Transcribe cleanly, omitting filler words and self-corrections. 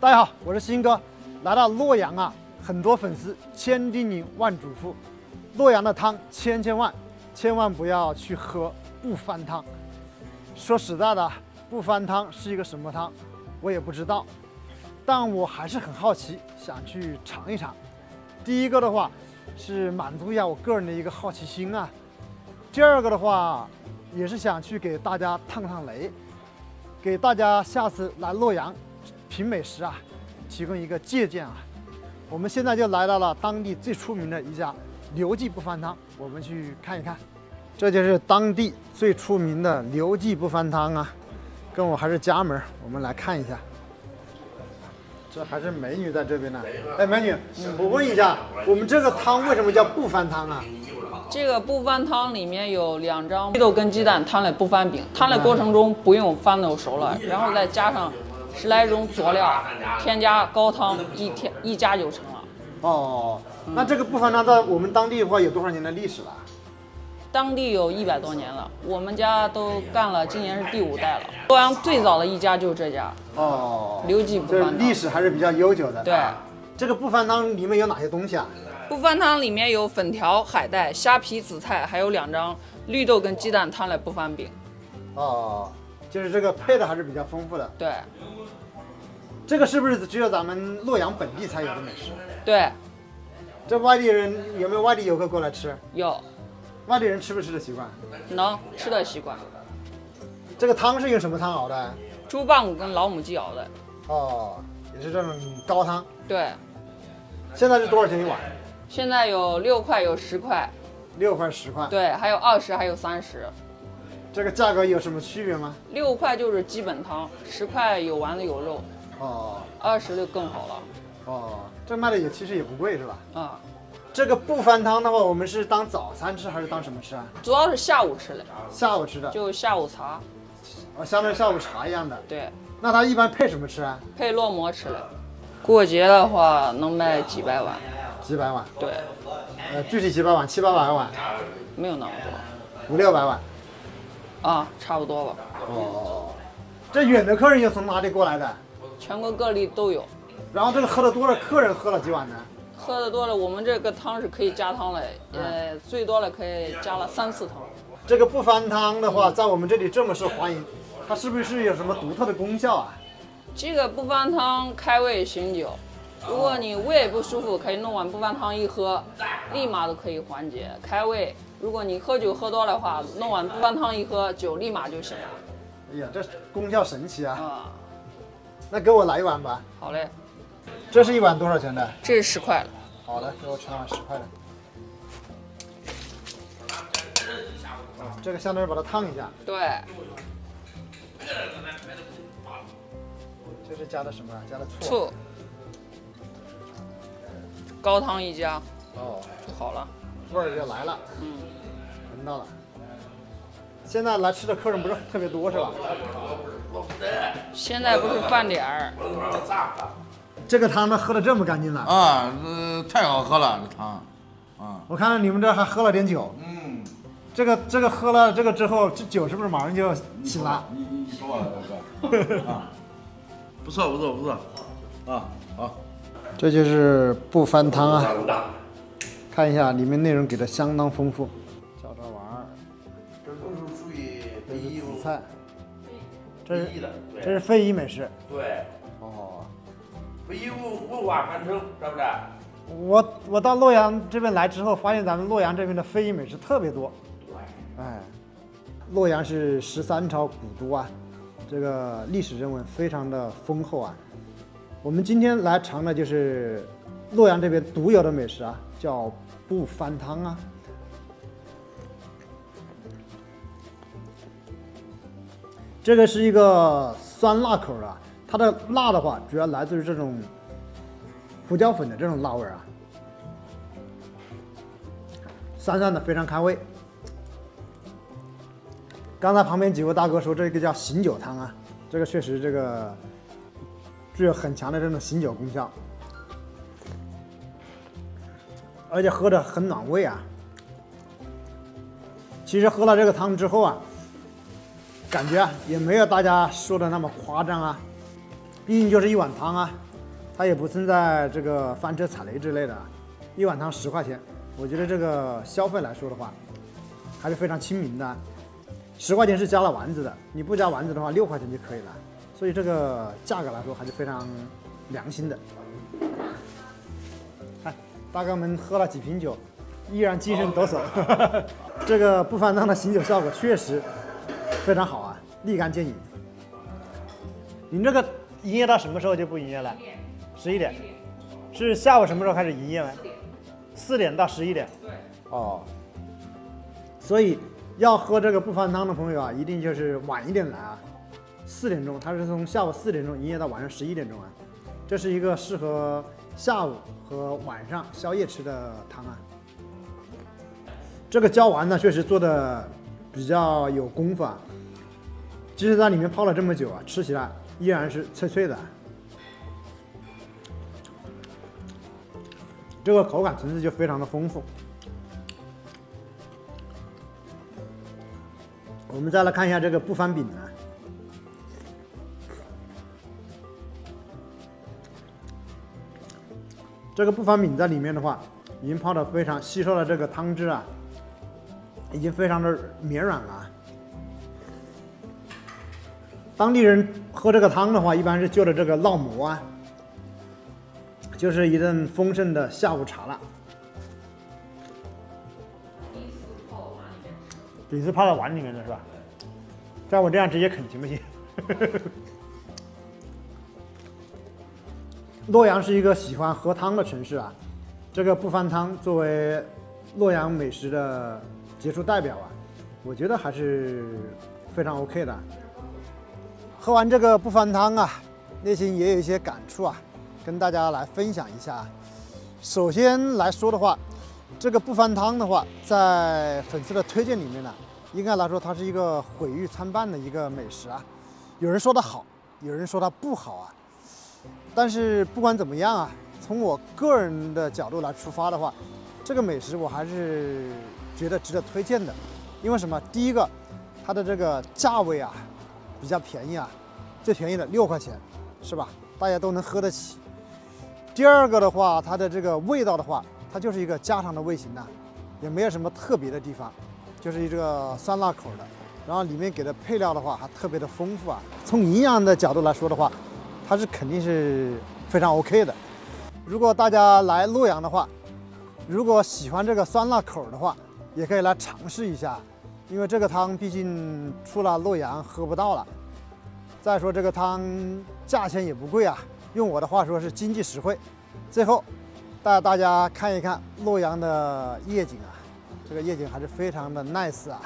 大家好，我是鑫哥。来到洛阳啊，很多粉丝千叮咛万嘱咐，洛阳的汤千万不要去喝不翻汤。说实在的，不翻汤是一个什么汤，我也不知道，但我还是很好奇，想去尝一尝。第一个的话是满足一下我个人的一个好奇心啊，第二个的话也是想去给大家探探雷，给大家下次来洛阳 品美食啊，提供一个借鉴啊。我们现在就来到了当地最出名的一家刘记不翻汤，我们去看一看。这就是当地最出名的刘记不翻汤啊，跟我还是家门，我们来看一下。这还是美女在这边呢。哎，美女，我问一下，我们这个汤为什么叫不翻汤啊？ 这个不翻汤里面有两张绿豆跟鸡蛋摊了不翻饼，摊的过程中不用翻都熟了，然后再加上 10来种佐料，添加高汤，一加就成了。哦，那这个不翻汤在我们当地的话有多少年的历史了？当地有100多年了，我们家都干了，今年是第5代了。洛阳最早的一家就是这家。哦，刘记不翻汤，历史还是比较悠久的。对，这个不翻汤里面有哪些东西啊？不翻汤里面有粉条、海带、虾皮、紫菜，还有2张绿豆跟鸡蛋摊了不翻饼。哦，就是这个配的还是比较丰富的。对。 这个是不是只有咱们洛阳本地才有的美食？对，这外地人有没有外地游客过来吃？有，外地人吃不吃的习惯？能吃的习惯。这个汤是用什么汤熬的？猪棒骨跟老母鸡熬的。哦，也是这种高汤。对。现在是多少钱一碗？现在有6块，有10块。6块、10块。对，还有20，还有30。 这个价格有什么区别吗？6块就是基本汤，10块有丸子有肉。 哦，20就更好了。哦，这卖的也其实也不贵是吧？啊、嗯，这个不翻汤的话，我们是当早餐吃还是当什么吃啊？主要是下午吃的。下午吃的，就下午茶。哦，相当于下午茶一样的。对。那它一般配什么吃啊？配烙馍吃的。过节的话能卖几百碗。几百碗？对。具体几百碗？700-800碗？没有那么多。500-600碗。啊，差不多吧。哦，这远的客人又从哪里过来的？ 全国各地都有，然后这个喝的多了，客人喝了几碗呢？喝的多了，我们这个汤是可以加汤的，最多了可以加了3、4汤。这个不翻汤的话，在我们这里这么受欢迎，它是不是有什么独特的功效啊？这个不翻汤开胃醒酒，如果你胃不舒服，可以弄碗不翻汤一喝，立马都可以缓解开胃。如果你喝酒喝多的话，弄碗不翻汤一喝，酒立马就醒了。哎呀，这功效神奇啊！啊 那给我来一碗吧。好嘞，这是一碗多少钱的？这是10块了。好的，给我盛碗10块的。这个相当于把它烫一下。对。这是加的什么啊？加的醋。醋。高汤一加，哦，就好了，味儿就来了。嗯，闻到了。现在来吃的客人不是特别多，是吧？ 现在不是饭点，这个汤呢喝的这么干净了啊，太好喝了这汤，啊，我看你们这还喝了点酒，嗯，这个喝了这个之后，这酒是不是马上就醒了？你说吧，哥，啊，不错，啊，好，这就是不翻汤啊，看一下里面内容给的相当丰富，叫这玩意儿，这是紫菜。 这是非遗美食。对，哦，非遗文化传承，是不是？我到洛阳这边来之后，发现咱们洛阳这边的非遗美食特别多。对，哎，洛阳是13朝古都啊，这个历史人文非常的丰厚啊。我们今天来尝的就是洛阳这边独有的美食啊，叫不翻汤啊。 这个是一个酸辣口的，它的辣的话主要来自于这种胡椒粉的这种辣味啊，酸酸的非常开胃。刚才旁边几位大哥说这个叫醒酒汤啊，这个确实这个具有很强的这种醒酒功效，而且喝着很暖胃啊。其实喝了这个汤之后啊， 感觉啊，也没有大家说的那么夸张啊，毕竟就是一碗汤啊，它也不存在这个翻车踩雷之类的。一碗汤10块钱，我觉得这个消费来说的话，还是非常亲民的。10块钱是加了丸子的，你不加丸子的话，6块钱就可以了。所以这个价格来说还是非常良心的。哎，大哥们喝了几瓶酒，依然精神抖擞。这个不翻汤的醒酒效果确实非常好啊，立竿见影。您这个营业到什么时候就不营业了？11点。是下午什么时候开始营业吗？4点到11点。对。哦。所以要喝这个不翻汤的朋友啊，一定就是晚一点来啊。4点钟，它是从下午4点钟营业到晚上11点钟啊。这是一个适合下午和晚上宵夜吃的汤啊。这个椒丸呢，确实做的比较有功夫啊。即使在里面泡了这么久啊，吃起来依然是脆脆的。这个口感层次就非常的丰富。我们再来看一下这个不翻饼啊。这个不翻饼在里面的话，已经泡的非常吸收了这个汤汁啊，已经非常的绵软了。当地人喝这个汤的话，一般是就着这个烙馍啊，就是一顿丰盛的下午茶了。饼是泡到碗里面的是吧？像我这样直接啃行不行？洛阳是一个喜欢喝汤的城市啊，这个不翻汤作为洛阳美食的杰出代表啊，我觉得还是非常 OK 的。喝完这个不翻汤啊，内心也有一些感触啊，跟大家来分享一下。首先来说的话，这个不翻汤的话，在粉丝的推荐里面呢，应该来说它是一个毁誉参半的一个美食啊。有人说它好，有人说它不好啊。但是不管怎么样啊，从我个人的角度来出发的话，这个美食我还是觉得值得推荐的。因为什么？第一个，它的这个价位啊，比较便宜啊，最便宜的6块钱，是吧？大家都能喝得起。第二个的话，它的这个味道的话，它就是一个家常的味型呐，也没有什么特别的地方，就是这个酸辣口的。然后里面给的配料的话，还特别的丰富啊。从营养的角度来说的话，它是肯定是非常 OK 的。如果大家来洛阳的话，如果喜欢这个酸辣口的话，也可以来尝试一下。因为这个汤毕竟出了洛阳喝不到了，再说这个汤价钱也不贵啊，用我的话说是经济实惠。最后带大家看一看洛阳的夜景啊，这个夜景还是非常的 nice 啊。